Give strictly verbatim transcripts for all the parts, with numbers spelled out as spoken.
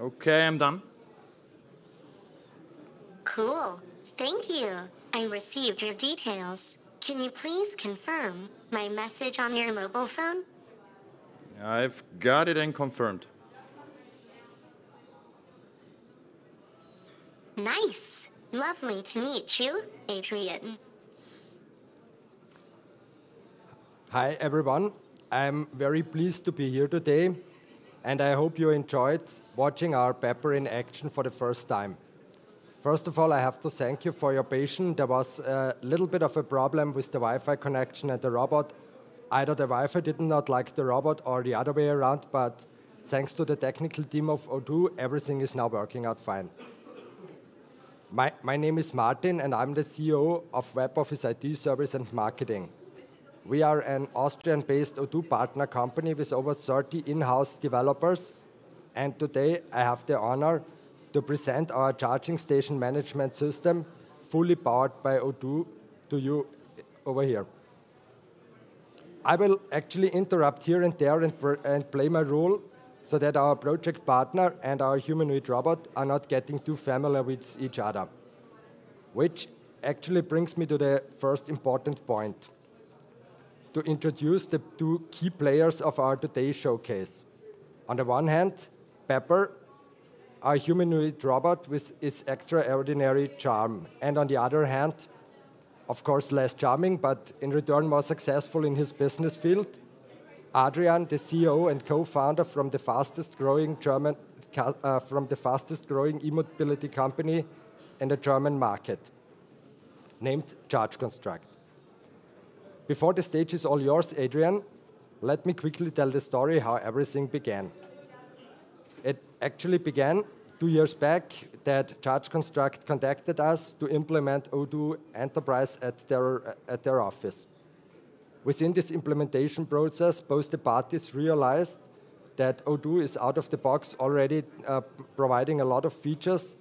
Okay, I'm done. Cool. Thank you. I received your details. Can you please confirm my message on your mobile phone? I've got it and confirmed. Nice. Lovely to meet you, Adrian. Hi, everyone. I'm very pleased to be here today, and I hope you enjoyed watching our Pepper in action for the first time. First of all, I have to thank you for your patience. There was a little bit of a problem with the Wi-Fi connection and the robot. Either the Wi-Fi did not like the robot or the other way around, but thanks to the technical team of Odoo, everything is now working out fine. My, my name is Martin, and I'm the C E O of WebOffice I T Service and Marketing. We are an Austrian-based Odoo partner company with over thirty in-house developers, and today I have the honor to present our charging station management system, fully powered by Odoo, to you over here. I will actually interrupt here and there and, and play my role so that our project partner and our humanoid robot are not getting too familiar with each other. Which actually brings me to the first important point, to introduce the two key players of our today's showcase. On the one hand, Pepper, our humanoid robot with its extraordinary charm, and on the other hand, of course less charming, but in return more successful in his business field, Adrian, the C E O and co-founder from the fastest-growing German uh, from the fastest-growing e-mobility company in the German market, named Charge Construct. Before the stage is all yours, Adrian, let me quickly tell the story how everything began. It actually began two years back that Charge Construct contacted us to implement Odoo Enterprise at their, at their office. Within this implementation process, both the parties realized that Odoo is out of the box already uh, providing a lot of features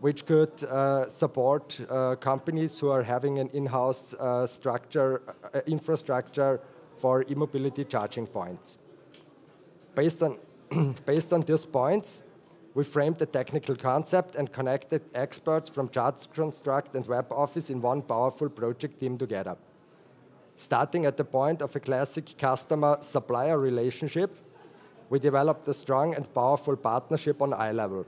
which could uh, support uh, companies who are having an in-house uh, structure, uh, infrastructure for e-mobility charging points. Based on Based on these points, we framed the technical concept and connected experts from Charge Construct and WebOffice in one powerful project team together. Starting at the point of a classic customer-supplier relationship, we developed a strong and powerful partnership on eye level.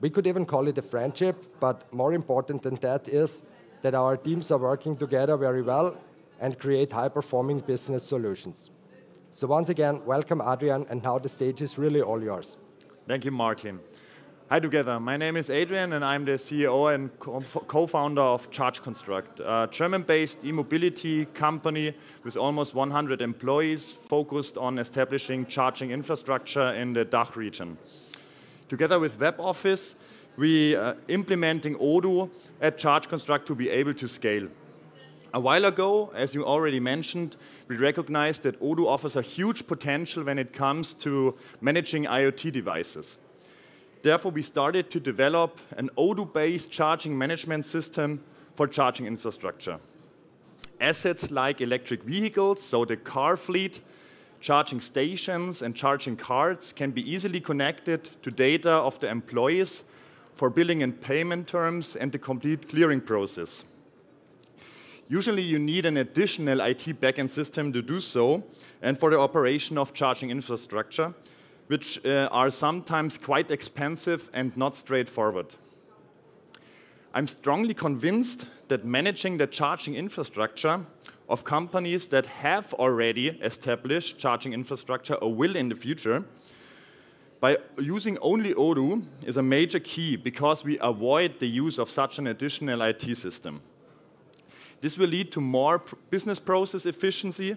We could even call it a friendship, but more important than that is that our teams are working together very well and create high-performing business solutions. So once again, welcome, Adrian, and now the stage is really all yours. Thank you, Martin. Hi together. My name is Adrian, and I'm the C E O and co-founder of Charge Construct, a German-based e-mobility company with almost one hundred employees focused on establishing charging infrastructure in the DACH region. Together with WebOffice, we are implementing Odoo at Charge Construct to be able to scale. A while ago, as you already mentioned, we recognized that Odoo offers a huge potential when it comes to managing IoT devices. Therefore, we started to develop an Odoo-based charging management system for charging infrastructure. Assets like electric vehicles, so the car fleet, charging stations, and charging cards can be easily connected to data of the employees for billing and payment terms and the complete clearing process. Usually, you need an additional I T backend system to do so, and for the operation of charging infrastructure, which uh, are sometimes quite expensive and not straightforward. I'm strongly convinced that managing the charging infrastructure of companies that have already established charging infrastructure or will in the future by using only Odoo is a major key because we avoid the use of such an additional I T system. This will lead to more business process efficiency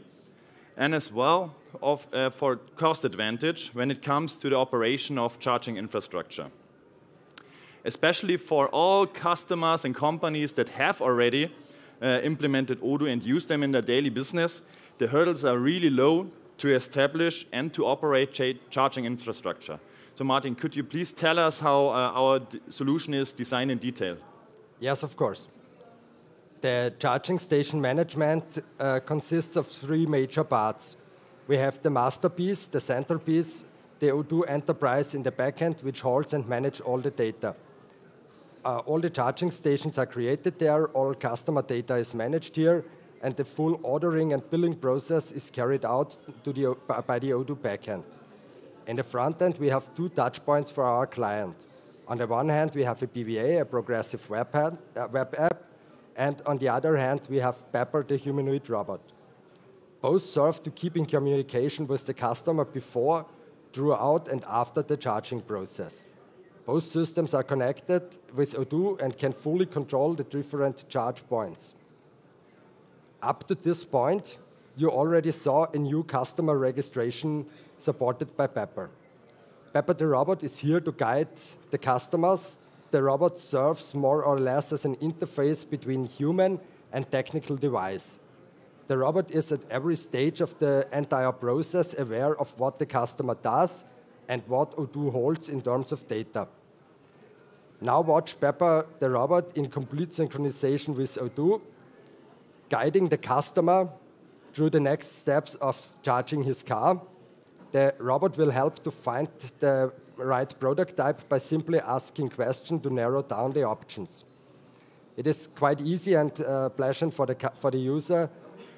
and as well of, uh, for cost advantage when it comes to the operation of charging infrastructure. Especially for all customers and companies that have already uh, implemented Odoo and use them in their daily business, the hurdles are really low to establish and to operate cha charging infrastructure. So Martin, could you please tell us how uh, our solution is designed in detail? Yes, of course. The charging station management uh, consists of three major parts. We have the masterpiece, the centerpiece, the Odoo Enterprise in the backend, which holds and manages all the data. Uh, all the charging stations are created there, all customer data is managed here, and the full ordering and billing process is carried out to the, by the Odoo backend. In the front end, we have two touch points for our client. On the one hand, we have a P W A, a progressive web, hand, uh, web app, and on the other hand, we have Pepper, the humanoid robot. Both serve to keep in communication with the customer before, throughout, and after the charging process. Both systems are connected with Odoo and can fully control the different charge points. Up to this point, you already saw a new customer registration supported by Pepper. Pepper the robot is here to guide the customers. The robot serves more or less as an interface between human and technical device. The robot is at every stage of the entire process aware of what the customer does and what Odoo holds in terms of data. Now watch Pepper the robot in complete synchronization with Odoo, guiding the customer through the next steps of charging his car. The robot will help to find the right product type by simply asking questions to narrow down the options. It is quite easy and uh, pleasant for the, for the user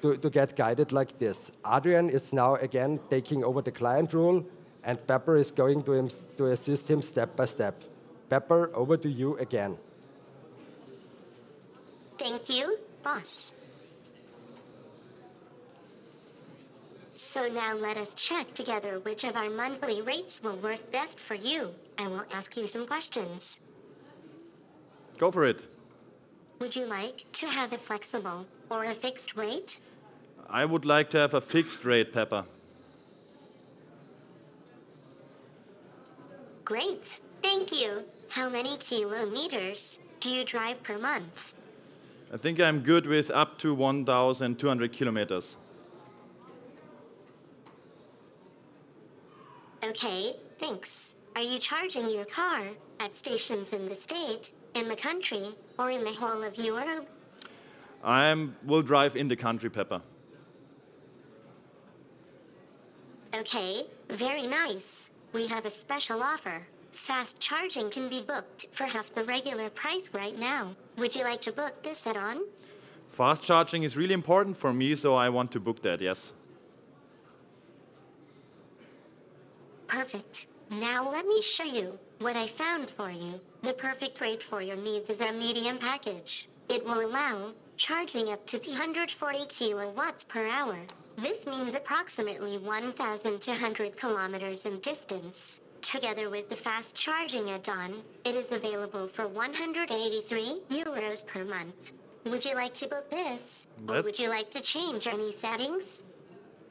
to, to get guided like this. Adrian is now again taking over the client role, and Pepper is going to, him, to assist him step by step. Pepper, over to you again. Thank you, boss. So now let us check together which of our monthly rates will work best for you. I will ask you some questions. Go for it. Would you like to have a flexible or a fixed rate? I would like to have a fixed rate, Pepper. Great. Thank you. How many kilometers do you drive per month? I think I'm good with up to one thousand two hundred kilometers. Okay, thanks. Are you charging your car at stations in the state, in the country, or in the whole of Europe? I will drive in the country, Pepper. Okay, very nice. We have a special offer. Fast charging can be booked for half the regular price right now. Would you like to book this add-on? Fast charging is really important for me, so I want to book that, yes. Perfect. Now let me show you what I found for you. The perfect rate for your needs is our medium package. It will allow charging up to three hundred forty kilowatts per hour. This means approximately one thousand two hundred kilometers in distance. Together with the fast charging add-on, it is available for one hundred eighty-three euros per month. Would you like to book this? That or would you like to change any settings?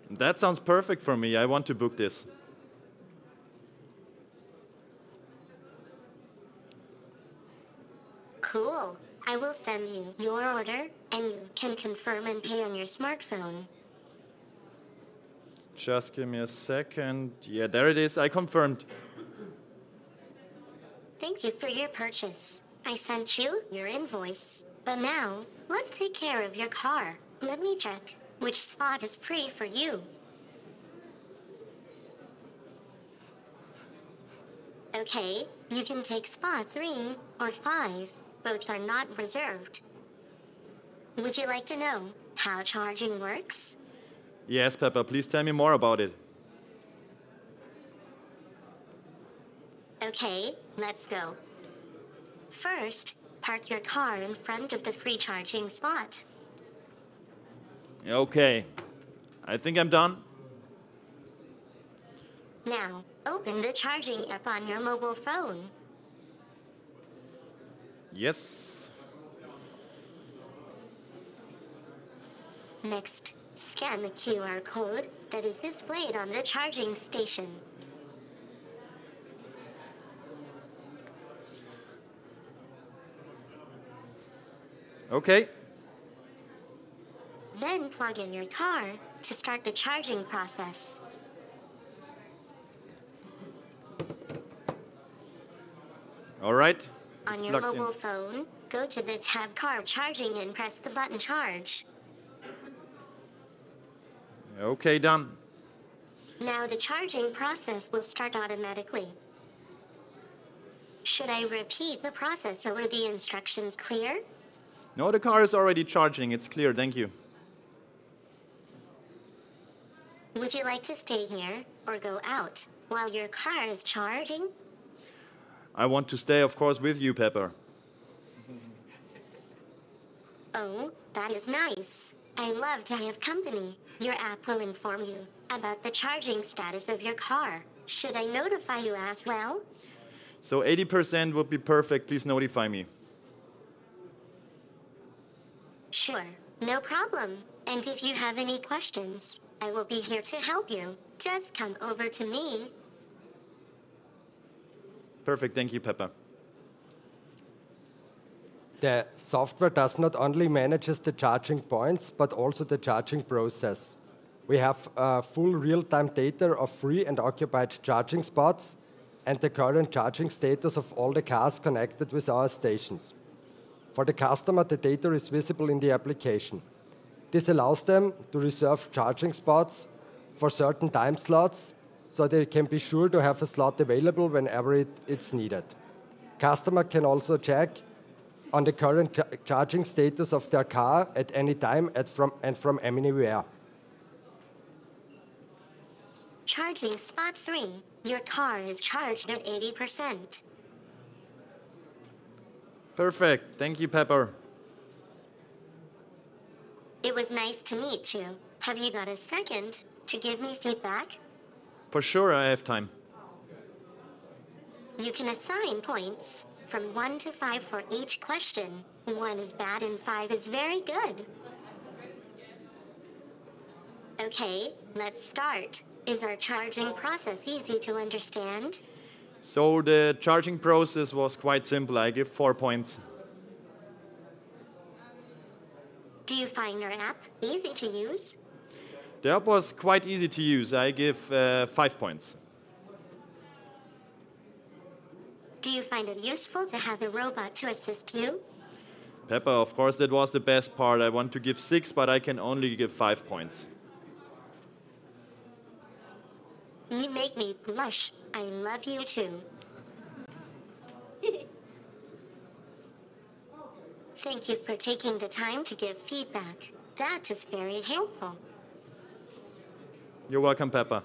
That sounds perfect for me. I want to book this. Cool. I will send you your order, and you can confirm and pay on your smartphone. Just give me a second. Yeah, there it is. I confirmed. Thank you for your purchase. I sent you your invoice. But now, let's take care of your car. Let me check which spot is free for you. Okay, you can take spot three or five. Both are not reserved. Would you like to know how charging works? Yes, Pepper, please tell me more about it. Okay, let's go. First, park your car in front of the free charging spot. Okay, I think I'm done. Now, open the charging app on your mobile phone. Yes. Next, scan the Q R code that is displayed on the charging station. Okay. Then plug in your car to start the charging process. All right. On your mobile phone, go to the tab Car Charging and press the button Charge. Okay, done. Now the charging process will start automatically. Should I repeat the process or were the instructions clear? No, the car is already charging. It's clear. Thank you. Would you like to stay here or go out while your car is charging? I want to stay, of course, with you, Pepper. Oh, that is nice. I love to have company. Your app will inform you about the charging status of your car. Should I notify you as well? So eighty percent would be perfect. Please notify me. Sure, no problem. And if you have any questions, I will be here to help you. Just come over to me. Perfect. Thank you, Pepper. The software does not only manages the charging points, but also the charging process. We have uh, full real-time data of free and occupied charging spots and the current charging status of all the cars connected with our stations. For the customer, the data is visible in the application. This allows them to reserve charging spots for certain time slots, so they can be sure to have a slot available whenever it, it's needed. Customer can also check on the current ch charging status of their car at any time at from, and from anywhere. Charging spot three. Your car is charged at eighty percent. Perfect. Thank you, Pepper. It was nice to meet you. Have you got a second to give me feedback? For sure, I have time. You can assign points from one to five for each question. One is bad and five is very good. Okay, let's start. Is our charging process easy to understand? So the charging process was quite simple. I give four points. Do you find your app easy to use? The app was quite easy to use. I give uh, five points. Do you find it useful to have a robot to assist you? Pepper, of course, that was the best part. I want to give six, but I can only give five points. You make me blush. I love you too. Thank you for taking the time to give feedback. That is very helpful. You're welcome, Pepper.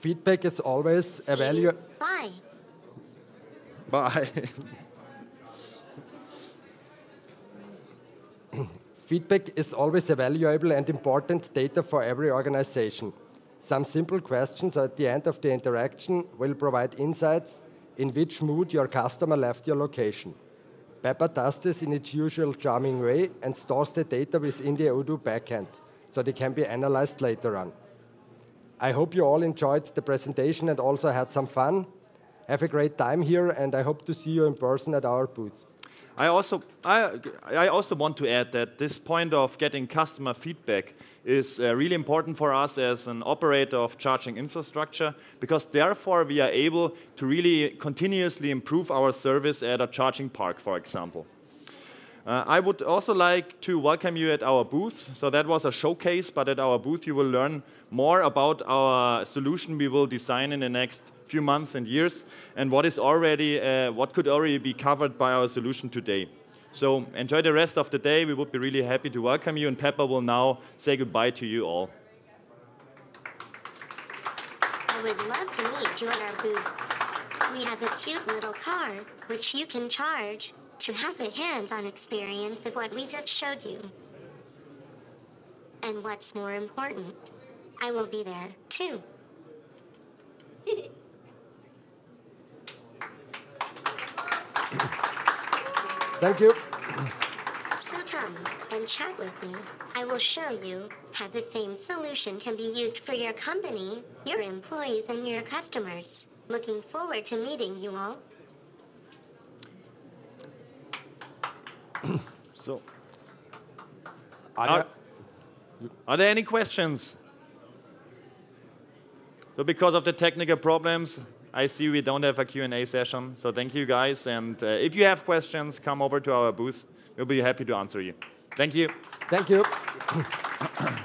Feedback is always a value. Bye. Bye. Feedback is always a valuable and important data for every organization. Some simple questions at the end of the interaction will provide insights in which mood your customer left your location. Pepper does this in its usual charming way and stores the data within the Odoo backend, so they can be analyzed later on. I hope you all enjoyed the presentation and also had some fun. Have a great time here, and I hope to see you in person at our booth. I also, I, I also want to add that this point of getting customer feedback is uh, really important for us as an operator of charging infrastructure, because therefore we are able to really continuously improve our service at a charging park, for example. Uh, I would also like to welcome you at our booth. So that was a showcase, but at our booth you will learn more about our solution we will design in the next few months and years, and what is already, uh, what could already be covered by our solution today. So enjoy the rest of the day. We would be really happy to welcome you, and Pepper will now say goodbye to you all. I would love to meet you at our booth. We have a cute little car, which you can charge to have a hands-on experience of what we just showed you. And what's more important, I will be there, too. Thank you. So come and chat with me. I will show you how the same solution can be used for your company, your employees, and your customers. Looking forward to meeting you all. So, are, are, there, are there any questions? So because of the technical problems, I see we don't have a Q and A session. So thank you, guys. And uh, if you have questions, come over to our booth. We'll be happy to answer you. Thank you. Thank you.